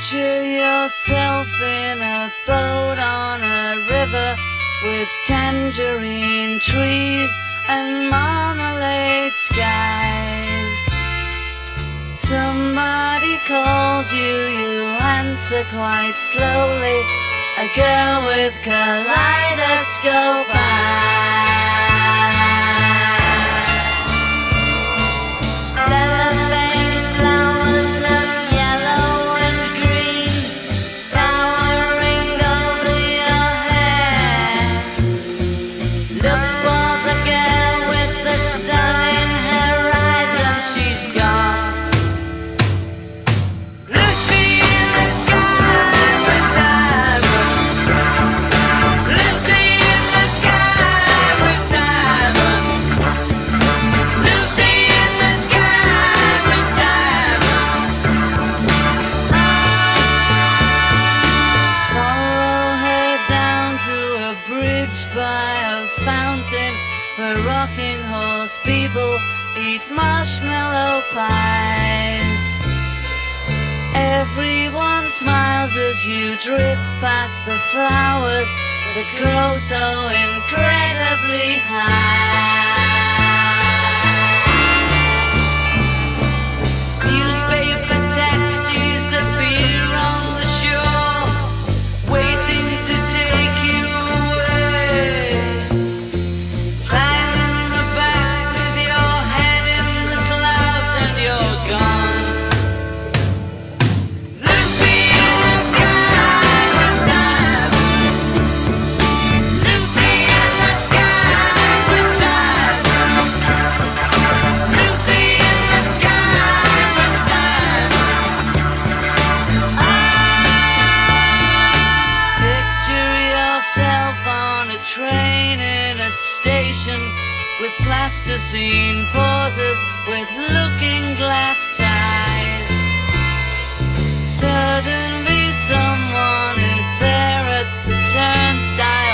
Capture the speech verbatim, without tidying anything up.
Picture yourself in a boat on a river with tangerine trees and marmalade skies. Somebody calls you, you answer quite slowly. A girl with kaleidoscope eyes. Cellophane flowers of yellow and green, towering over your hair. Look for the girl with the sun in her eyes, and she's gone. Lucy in the sky. By a fountain where rocking horse people eat marshmallow pies. Everyone smiles as you drift past the flowers that grow so incredibly high. Newspaper taxis appear on the shore, waiting to take you. With plasticine pauses, with looking glass ties. Suddenly someone is there at the turnstile.